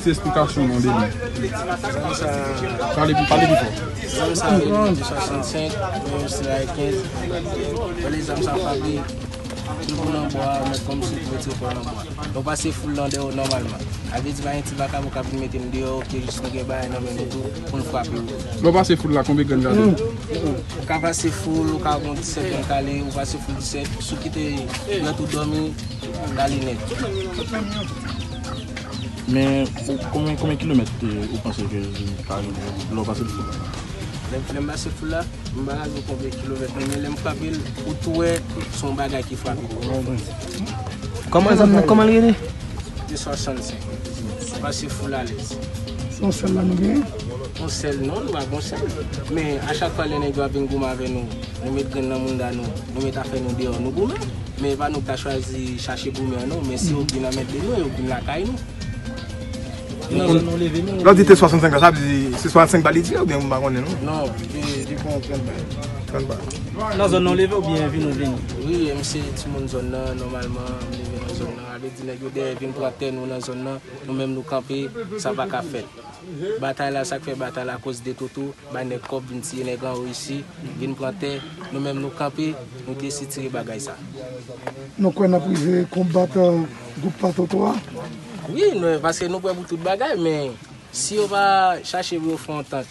toutes ces explications dans les lignes. Parlez plus fort. ZAM Saint-Fabrique du 65, les ZAM Saint-Fabrique, tout le monde en bois, mais comme si tout le monde en bois. Donc, passer full dans le haut normalement. Avec des bains, vous mettez le dehors, qui est juste un bain, pour nous frapper. Vous passez full là, combien de gants là-dedans? Vous passez full, vous passez 17 ans, vous passez full 17, vous quittez, vous dormez dans les nets. Mais combien de kilomètres vous pensez que vous passez full? Je me suis là, je me suis frappe. Comment il est? 65. Je full à l'aise. On sait non, on sait. Mais à chaque fois, les négociations viennent avec nous. Nous mettons dans le monde à nous. Nous mettons à faire nous dehors. Nous gourmets. Mais pas nous choisi chercher gourmet à nous. Mais si on vient mettre nous, on vient la caille nous. Là, tu étais 65 ans, c'est 65 balles ou bien vous marronnez, non? Non, je prends 30 balles. La zone non levée ou bien vino vino? Oui, MC, tout le monde zone là, normalement, on levait dans zone là. Avec des négociations, vino pour atteindre nous dans zone là, nous-mêmes nous camper, ça va qu'à faire. Bataille là, ça fait bataille à cause des totos, les copes, les grands ici, vino pour atteindre, nous-mêmes nous camper, nous décidons de tirer bagaille ça. Donc, on a pris combattre groupe Patotoa? Oui, parce que nous pouvons pour tout le bagage, mais si on va chercher vos frontières, il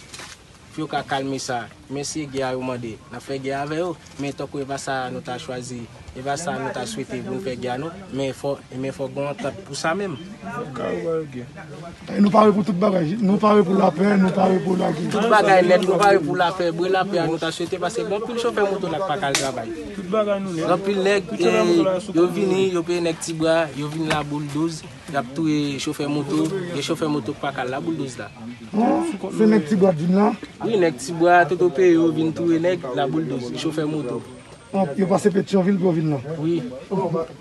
faut calmer ça. Mais si il y a un moment, on a fait guerre avec eux, mais tant qu'on va ça, nous avons choisi, et va ça, nous avons souhaité pour nous faire guerre, mais il faut qu'on entende pour ça même. Nous parlons pour tout le bagage, nous parlons pour la paix, nous parlons pour la guerre. Tout le bagage, nous parlons pour la paix, brûler la paix, nous avons souhaité parce que bon, puis le chauffeur moto n'a pas qu'à le travail. Tout le bagage, nous l'avons. Puis le vini, il paye un petit bras, il vient la boule 12. Il y a tous les chauffeurs moto pas à la bulldoze là. C'est les petits bois là? Oui, les petits bois, tout au pays, ils viennent tous la bulldoze, les chauffeurs moto. Ils passent Pétionville pour venir là? Oui.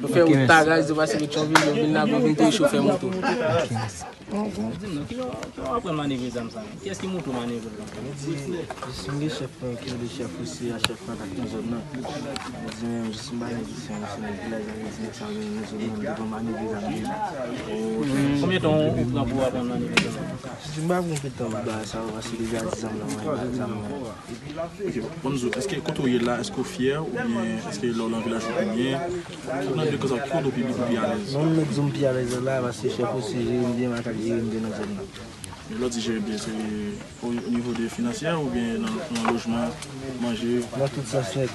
Ils font un tagage, ils passent Pétionville pour venir là, ils viennent tous les chauffeurs moto. Qu'est-ce qui monte au manœuvre? Je suis chef aussi, chef je suis combien de temps on prend pour apprendre la manœuvre? Je ne sais pas combien de temps. Est-ce que quand on est là, est-ce qu'on est fier ou bien est-ce que là on a un village ou bien? On a des choses à prendre depuis le plus à l'aise. Non, nous sommes plus à l'aise là, parce que chef aussi, l'autre gère bien, c'est au niveau des financiers ou bien dans le logement, manger. Là, tout ça c'est.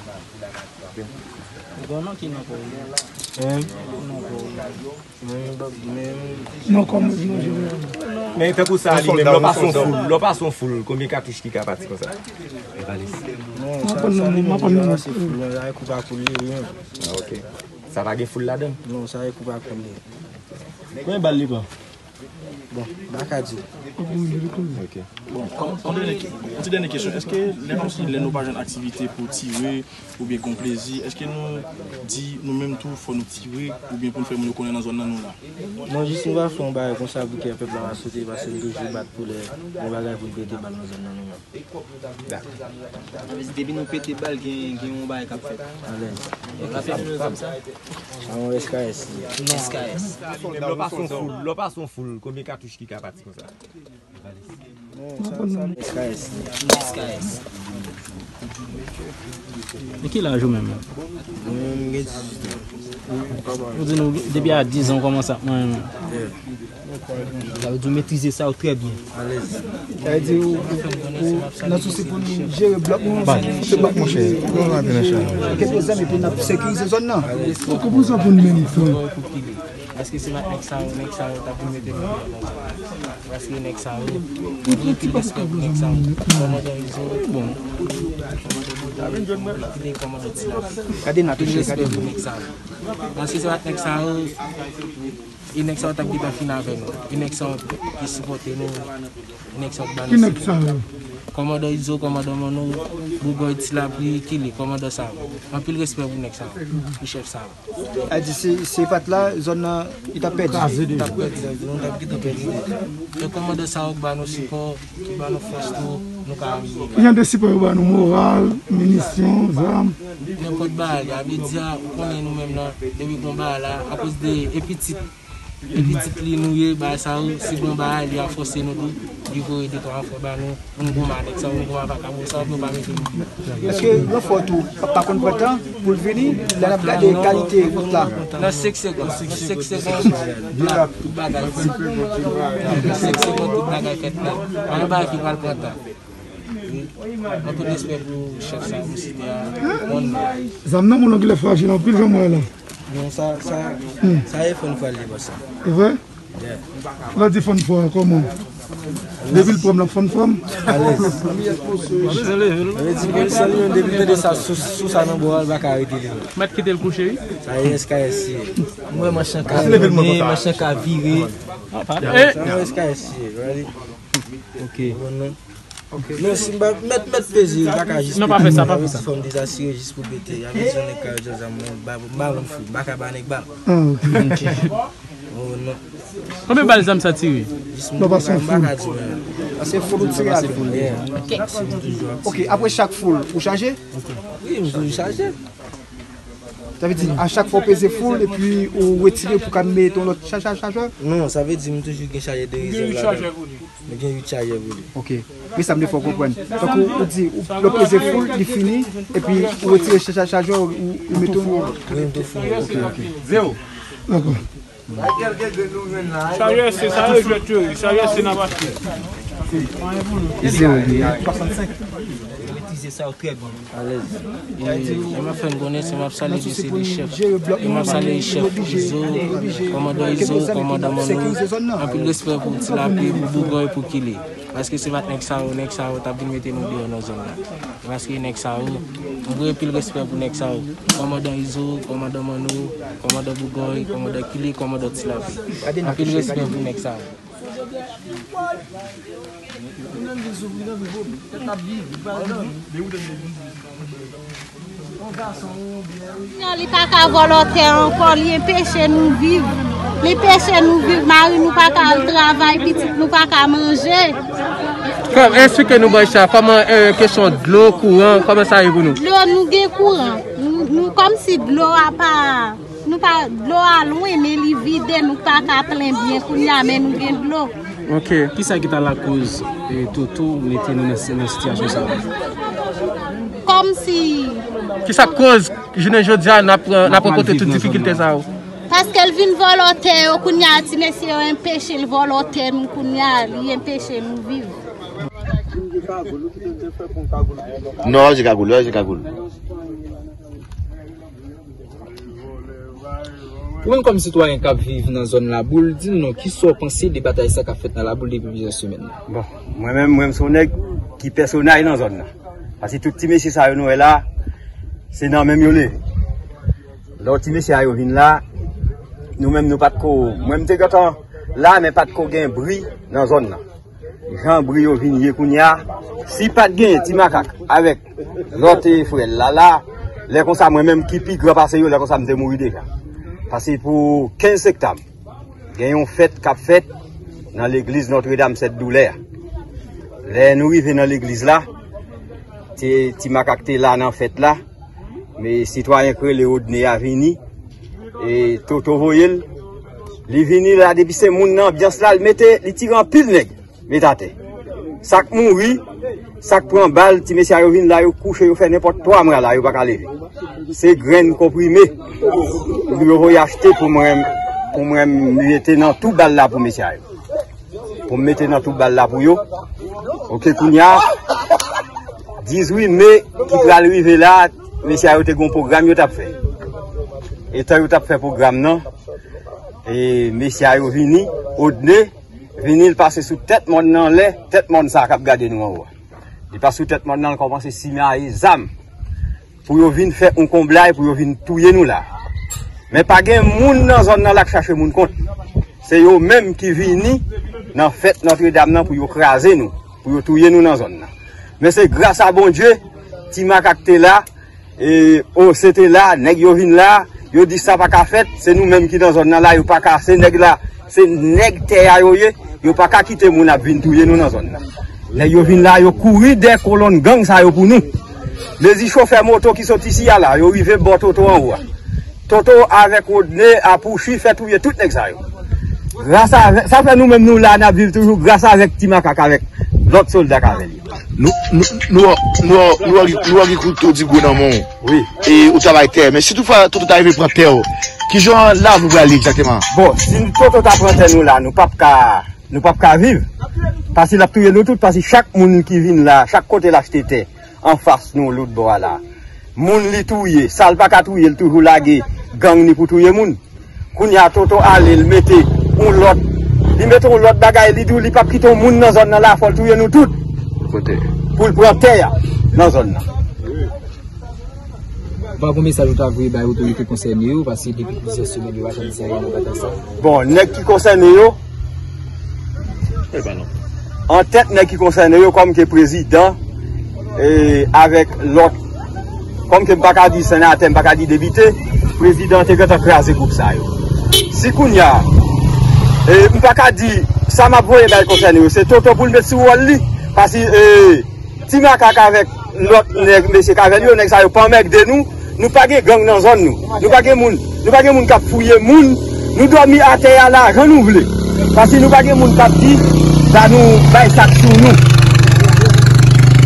Non, comme mais il fait pour ça, même l'on passe en full, combien de cartouches qui sont partis comme ça? Non, ça pas c'est full, ça coupe à couler, rien. Ah ok. Ça va être full là-dedans? Non, ça va couper à couler. Combien de balles libres? Bon, Bakadji. Ok. Bon, on donne une question. Est-ce que les gens qui n'ont pas une activité pour tirer ou bien qu'on plaisir, est-ce que nous dit nous-mêmes tout, faut nous tirer ou bien pour nous faire nous connaître dans la zone là nous là? Non, je suis pas fond bas comme ça pour que le peuple va sauter parce que nous jouons battre pour les bagages pour péter balle dans la zone là nous là. Depuis nous péter balle, on va faire comme ça. On va faire SKS. Le pas son full, combien de cartouches qui sont partis comme ça? SKS. SKS. Et qui l'a joué même? Vous dites, depuis à 10 ans, comment ça? Vous avez dû maîtriser ça très bien. Allez. Nous sommes pour gérer le bloc. C'est bloc, mon cher. Qu'est-ce que ça, mais pour nous sécuriser la zone là? Comment ça pour nous mener? Parce que c'est ma ex-sao, t'as pu me défendre. Parce que ex-sao, tu peux pas me ex-sao. Comment j'ai bon. Comment j'ai dit ça. Cadê na touche, cadê mon ex-sao. Parce que c'est ma ex-sao, une ex-sao t'as pu finir avec nous. Une ex-sao qui supporte nous, une ex-sao qui balance. Commandant Izo, commandant Mano, Bougoy Tilabri, Kili, commandant Sam. En plus, respect pour le chef Sam. Elle dit c'est pas là, zone il a perdu. Il a perdu. Le commandant Sam, il a nos supports, il a nos forces, il a des supports, nos morales, munitions, armes. N'importe quoi, il y a des médias, on est nous-mêmes là, depuis qu'on va là, à cause des petites. discipline nous ça c'est bon bah il a forcé nous du coup il doit faire nous bon avec ça on va pas ça est-ce que la photo par contre pourtant pour venir la de qualité là dans 5 secondes 5 secondes tout bagage dans 5 secondes tout bagage on va qui va le prendre on peut espérer pour chercher ça aussi là on mon oncle fragile en plus moi là. Non, ça est fun pour aller ça. C'est vrai? On dit fun pour comment? Les villes prennent la fun forme. Allez. On dit que de ça sous ça non boire va arrêter. Mettre quitter le coucher. Ça est SKS. Moi machin ca virer. SKS. OK. Okay. Non, si mettre plaisir, non, pas fait ça, pas fait ça. Forme des assurés juste pour péter. Il y a des gens qui ont des combien de balles ça tiré? C'est full tiré. OK, après chaque full, vous changez? Oui, vous changez. Ça veut dire à chaque fois peser full et puis on retire pour mettre ton autre chargeur? Non, ça veut dire que toujours que chargeur de réserve. Mais j'ai eu chargeur. OK. Mais ça me faut comprendre. Donc on dit le peser full, il finit et puis on retire le chargeur ou met tout full. OK. Zéro. D'accord. Chargeur c'est ça je tue. Chargeur c'est la machine. Zéro. 65. C'est ça très bon. Il a dit on m'a fait une connaissance, on m'a salé les chefs. Il m'a salé les chefs, commandant ISO, commandant Manon. En plus l'espère pour la paix, pour Bougon et pour Kili. Parce que c'est votre Nexao, t'as bien mettre nous dans nos zones là. Parce que Nexao, on a plus l'espère pour Nexao. Commandant ISO, commandant Manon, commandant Bougon, commandant Kili, commandant Tilapi. On a plus l'espère pour Nexao. Non, il pas qu'à volontaire encore, il empêche nous vivre. Il empêche nous vivre, Marie, nous pas qu'à travailler, petit, nous pas qu'à manger. Comme expliquez-nous, Boïcha, comment question de l'eau, courant, comment ça arrive pour nous? L'eau, nous avons courant. Nous, comme si de l'eau n'a pas... Nous pas de l'eau à loin, mais il vide, nous pas qu'à plein bien, nous avons de l'eau. OK. Qui ça qui est la cause de Toto mettez-nous dans cette situation? Comme si... Qui ça cause je ne veux dire n'a pas côté toutes difficultés ça? Parce qu'elle vient volontaire, qu'on y a dit monsieur empêcher le volontaire, qu'on y a lui empêcher nous vivre. Non, je cagoule. Ou comme citoyen qui vivent dans la zone de la boule, dis-nous qui sont pensés des batailles qui ont fait dans la boule depuis plusieurs semaines. Bon, moi-même, je suis un qui personnage dans la zone. Parce que tout petit monsieur qui est là, c'est dans le même yolé. L'autre petit monsieur qui est là, nous-mêmes, nous pas de quoi. Moi-même, je suis là, mais pas de quoi gain bruit dans la zone. Jean bruit au vigné Kounia. Si pas de gain, petit macaque avec l'autre frère là, les comme ça, moi-même, qui pique, repasse, les comme ça, je suis mort déjà. Parce que pour 15 septembre, il y a une fête qui a fait dans l'église Notre-Dame, cette douleur. Là, nous arrivons dans l'église là, Timakakte là dans la fête là, mais les citoyens qui ont été venus, et Toto Voyel, ils sont venus là depuis ces mouns dans l'ambiance là, ils tirent en pile nègre, mais tâtez. Ça qui mourit, ça qui prend balle, les messieurs qui viennent là, ils couchent, ils font n'importe quoi, ils ne peuvent pas lever. C'est graines comprimées. Vous voyez acheter pour moi mettre dans tout bal là pour monsieur. Pour mettre dans tout bal là pour yo. OK Kounia. 18 mai qui va arriver là, monsieur a un programme yo t'a fait. Et toi yo t'a fait programme non. Et monsieur yo vini au dîner, vini le passer sous tête monde dans l'air, tête monde ça cap garder nous en haut. Il passe sous tête monde dans commencer signer ZAM. Pour yo venir faire un comblage pour yo venir touyer nous là. Mais pas de monde dans la zone qui cherche mon compte. C'est eux-mêmes qui viennent dans la fête Notre-Dame pour écraser nous, pour tuer nous dans la zone. Mais c'est grâce à bon Dieu, Timakakte là, et c'était là, nèg yo vinn là, yo dit ça pas qu'à fête, c'est nous-mêmes qui dans la zone là, yo pas qu'à c'est nèg là, c'est nèg terre yo, yo pas qu'à quitter mon a vinn tuer nous dans la zone. Nèg yo vinn là, yo courir des colonnes gang ça yo pour nous. Les chauffeurs moto qui sont ici là, yo arrivé bord Toto en haut. Toto avec Odné a poursuivi, fait tout les tout. Grâce à ça fait nous-mêmes nous là, nous vivons toujours grâce à Timakak avec l'autre soldat avec lui. Nous agriculteurs du gouvernement. Oui. Et au travail terre. Mais si tout arrive à prendre terre, qui genre là nous allons exactement? Bon, si tout prendre terre nous là, nous pas qu'à vivre. Parce qu'il a tué nous tout, parce que chaque monde qui vient là, chaque côté l'acheter terre, en face nous l'autre bois là. Moun li touye, sal pa ka touye, il toujours lagé, gang ni pour touye moun. Koun ya toto ale, il mette un lot, il mette un lot bagay, il dou li pa prit ton moun dans zone là, faut touye nous tout. Pour le prendre terre dans zone là. Bon, bon message ou t'avouer ba autorité concernée yo parce que depuis plusieurs semaines yo attend ça, on attend ça. Bon, nèg qui concerné yo eh ben non. En tête nèg qui concerné yo comme que président et avec l'autre comme que m'paka dit sénateur, m'paka dit député, président te gata craser groupe ça yo. Si kounya et m'paka dit ça m'a voyé ba concerné yo, c'est toto pour le mettre sur wall. Parce que Timakak avec l'autre nèg monsieur Cavelio nèg ça yo pas mec de nous, nous pas gagne gang dans zone nous. Nous pas gagne moun qui fouiller moun, nous dormi à terre là, renouveler. Parce que nous pas gagne moun qui dit ça nous bail sac sur nous.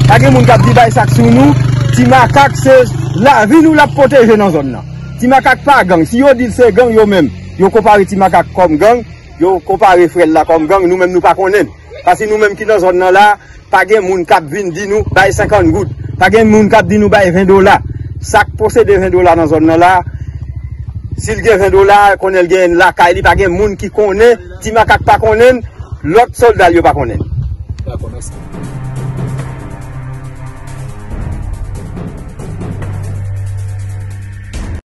Pas gagne moun qui dit bail sac sur nous. Timakak c'est la vie nous la protéger dans zone là. Timakak pas gang, si yo dit c'est gang yo même, yo comparer Timakak comme gang, yo comparer frère là comme gang, nous même nous pas connaît. Parce que nous même qui dans zone là pas de moun kap vin di nous bay 50 gouttes, pas de moun kap di nous bay $20. Sac possède $20 dans zone là. S'il gagne $20, connaît le gagne la caille, pas de moun qui connaît, Timakak pas connaît, l'autre soldat yo pas connaît.